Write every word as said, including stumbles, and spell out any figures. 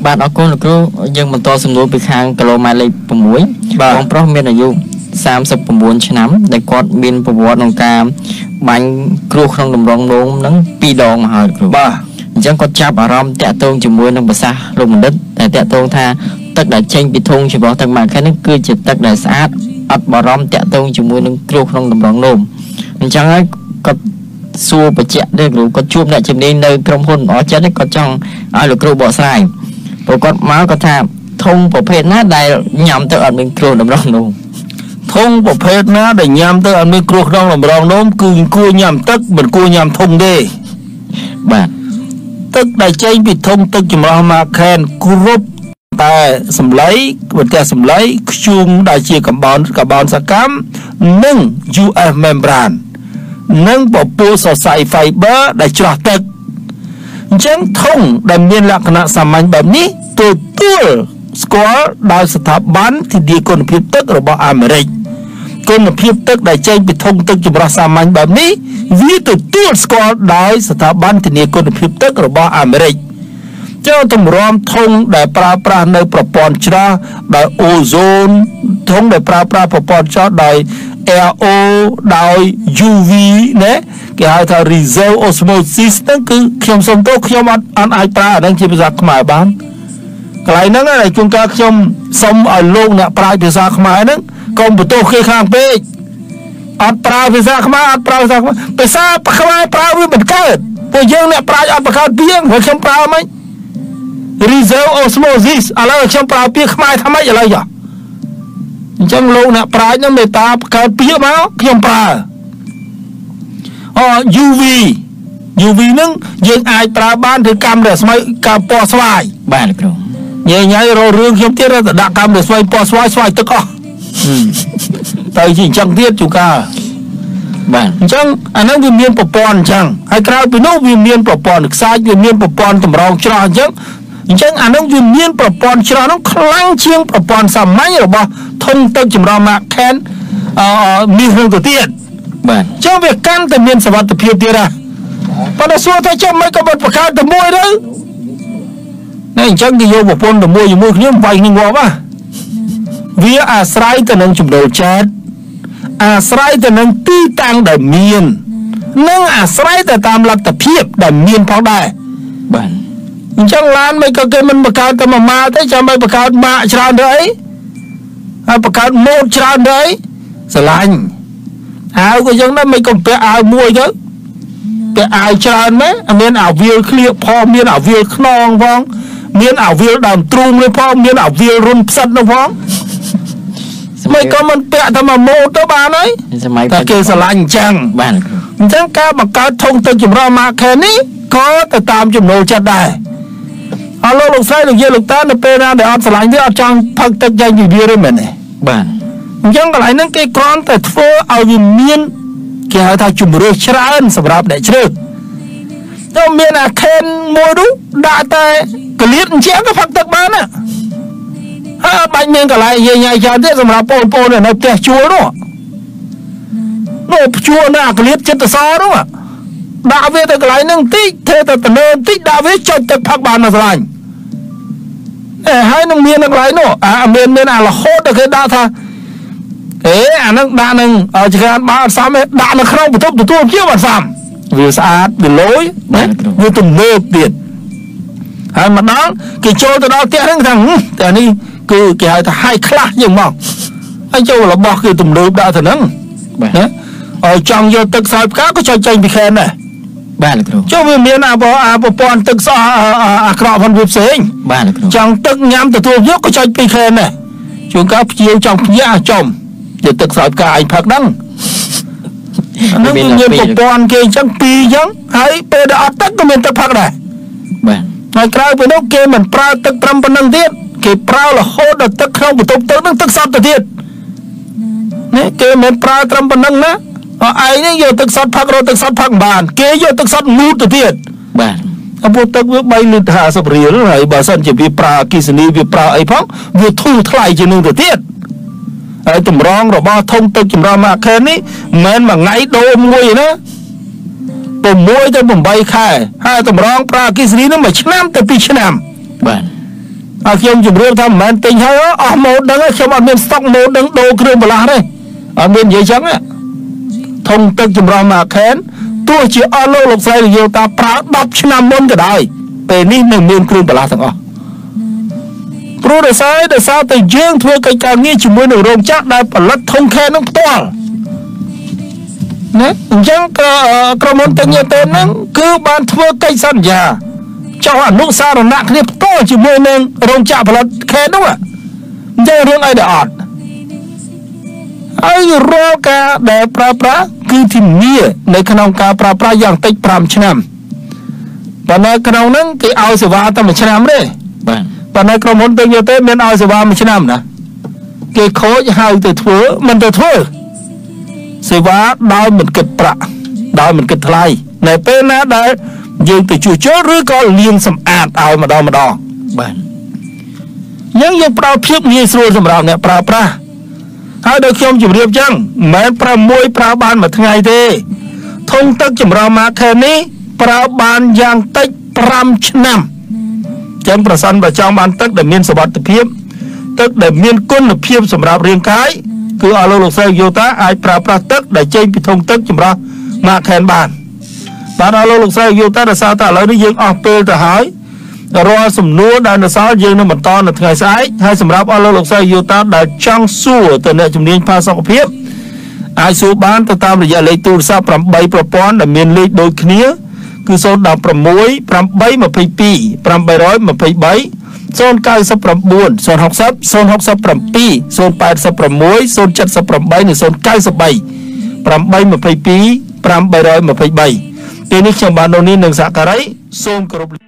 Bạn ở con lục nhưng mà to xung đột bị hàng kilo mai lệ bùm muối. Bạn pro miền ở du Sam sập bùm muối chén nấm để cọt miền bùm muối nông cam. Bạn kêu không đồng rong đốm nắng pi đòn mà hỏi. Ba chẳng có chắp ở rom tẹt tôn chìm muối nông bờ xa lùm đất để tẹt tôn tha tất đại tranh bị thung chỉ bảo thằng mà cái nước cưa chỉ tất đại sát ở bờ rom tẹt tôn chìm muối nông kêu không đồng rong đốm. Chẳng ấy có xua bờ chẹt được rồi có chuông lại chìm đi nơi trong hôn ó chết đấy có trong ai lục bỏ sai. Bộ con máu có tham thông bộ phê nát đầy nhằm tới ẩn micro nằm rong nôm thông bộ phê nát đầy nhằm tới ẩn micro nằm rong nôm cùn cua nhằm tức mình cua nhằm thông đi bạn tức đầy chênh bị thông tức chùm ra mà khen group tại sầm lấy mình kè sầm lấy chung đại chia carbon carbon sa cám nâng u ép membrane nâng bộ pô sò sài fiber đầy trò tức chẳng thông đầy miên lạc nạ xà mạnh bẩm ní tôi tư có đào sở tháp bán thì đi con phiếp tức rồi bỏ Americ con phiếp tức đại chênh bị thông tức chùm ra xà mạnh bẩm ní vì tôi tư có đào sở tháp bán thì đi con phiếp tức rồi bỏ Americ cho thông rõm thông đại pra pra nơi pra pon chra đại ozone thông đại pra pra pra pon chra đại e o đại u vê né cái hai thằng reserve osmosis nó cứ khiêm sông tốt khiêm ăn ăn ai ta đang chìm ra khmai bán cái này là chúng ta khiêm sông ở luôn nè prai thì ra khmai nó còn bữa tối khi khang pe ăn prai thì ra khmai ăn prai ra khmai pe sa khmai prai với bật cờ bây giờ nè prai ăn bật cờ tiếng với khiêm prai mấy reserve osmosis à là khiêm prai tiếng khmai tham mấy giờ vậy trong luôn nè prai nó người ta cờ tiếng máu khiêm prai Ờ, u vê u vê nâng dương ai ta ban thì cam để xoay cam po xoay bạn được rồi nhảy rồi rương khiếm tiết ra đã cam để xoay po xoay xoay tức o tại chỉ chẳng tiết chú ca bạn chẳng anh ấy viên miên po pon chẳng hay cao vì nó viên miên po pon sai viên miên po pon tầm rong cho chứ chẳng anh ấy viên miên po pon cho nó khăng chiêng po pon sao máy rồi bà thông tin chùm ra mà khen miên hương của tiết cho việc cam từ miền sầm vật từ phía tây ra, còn ở xưa thấy trong mấy cái vật vật khác từ môi đấy, nên chẳng thì vô một con từ môi từ môi nhưng vài nghìn ngõ mà, vì à sai từ nông chụp đầu chết, à sai từ nông tứ tăng từ miền, nông à sai từ tam lạc từ phía từ miền phong đại, nhưng chẳng lan mấy cái cái mình vật khác từ mà ma thấy trong mấy vật khác ma tràn đấy, vật khác mô tràn đấy, sờ lạnh. Áo của dân đó mấy con bé áo mua chứ bé áo tràn mấy miền áo viên khliệp phò miền áo viên non phong miền áo viên đầm trung lên phong miền áo viên run sắt nó phong mấy con mình bé thằng mà mô tới bà đấy ta kêu sờ lạnh chăng bạn chẳng cá mà cá thông tin chùm ra mà khen ý có từ tam chùm nô chặt đài alo lục say lục dây lục tá để pe ra để ăn sờ lạnh với ăn trăng phật tất danh gì bia đấy mình này bạn nhưng cái này cái con tại phố ao viên miên cái hai thằng chùm rêu chán sập rạp để chơi, trong miên là khen mua đúng đã tay cái liệt chém cái phật tật bán à, ha bánh miên cái này về nhà chán thế sập rạp pol pol này nó tè chua đúng không, nó chua nè cái liệt chết từ xa đúng không, đã về từ cái này nâng tích thế từ từ nâng tích đã về cho từ phật bán là lành, hai nông miên cái này nó à miên miên là hot được cái đã tha ế anh đang đa nâng ở chỉ cần ba sáu mét đa nâng không phải thấp từ tuôn kia bạn sắm vì sao vì lối đấy vì từng mơ tiền hai mặt đó cái châu từ đó tiếc đến thằng thằng đi cứ cái hai thằng hai class nhưng mà anh châu là bỏ cái từng đôi đa thằng nâng ở trong giờ tật sai cá có cho tranh bị khen này bạn châu về miền nào bỏ à bỏ pon tật so à cọ phần việc xế bạn trong tật nhám từ tuôn trước có cho bị khen này chúng ta chiêu trong nhà chồng để thực sự cả anh phát đăng nó như một con kia chẳng pi chẳng hãy pe đã tắt của mình tập phát này ngày cày với nó kia mình prao tắc trăm phần năng tiết cái prao là hô được tắc không một tốc tốc năng tắc sát từ tiết nè kia mình prao trăm phần năng nữa ai nấy giờ tắc sát phát rồi tắc sát phát bàn kia giờ tắc sát mút từ tiết bạn anh bố tắc với bay lượt hạ sập rìa nó này bà san chỉ vì prao kisni vì prao ấy phong vì thu thay cho nên từ tiết lại tụm rong rồi bao thông tin tụm rong mà khen ấy men mà ngay đôi môi nữa tụm môi cho tụm bay khai hai tụm rong pra kia gì nữa mà chém từ pi chém Ở khiêm chụp riêng thăm mà tình hay đó, ở một đấng ấy khiêm ở miền sóc một đấng đô kêu bà lá đây, ở miền dễ trắng ấy, thông tin chụp ra mà khen, tôi chỉ ở lâu lộc say thì nhiều ta phá đập chín năm môn cái đời, về ní mình miền kêu bà lá thằng ở, kêu để sao để sao tình riêng thua cái càng nghe chụp miền nổi rồng chắc đại phần lật thông khen nó toang, nè, chẳng cả cả môn tình như tên nó cứ ban thua cây sân già. Cháu hẳn lúc xa nó nặng thì to chỉ môi nên rồng chạm vào khen đúng không ạ? Giờ riêng ai đã ọt ai rô ca để pra pra cứ thìm nghi nơi khả nông ca pra pra dàng tích pram chân em và nơi khả nông nâng cái ao sử vã tâm là chân em đấy và nơi khả nông hôn tình như thế nên ao sử vã mà chân em nè cái khối hào từ thua mình từ thua sử vã đau mình kịch pra đau mình kịch lại này bên á đấy dương từ chùa chớ rứa có liên sầm ạt ao mà đo mà đo, những việc prao phiếc như xưa sầm rào này prao prao, hai đôi khi ông chụp riêng chăng, mấy prao môi prao ban mà thằng ngày thế, thông tắc chụp rào mà khen ní prao ban giang tách pram năm, chẳng prao san và trong ban tắc để miên sầm bát phiếc, tắc để miên côn được phiếc sầm rào riêng cái, cứ ở lâu lâu sau vô tá ai prao prao tắc để chơi bị thông tắc chụp rào mà khen bàn. Bạn ở lâu lục sao yêu ta là sao ta lấy đi dương ở pê ta hỏi rồi sầm núa đang là sao dương nó mình to là ngày sái hay sầm ráp ở lâu lục sao yêu ta đã trăng sủa từ nơi chúng liên pha sọc phiếp ai sủa bán ta tam là giờ lấy tu sao pram bay propon là miền lê đôi khía cứ số đọc pram muối pram bay mà phải pi pram bay rối mà phải bay son cay sấp pram buồn son học sấp son học sấp pram pi son bay sấp pram muối son chặt sấp pram bay này son cay sấp bay pram bay mà phải pi pram bay rối mà phải bay. Ini cuma bandoni neng sakarai, som korup.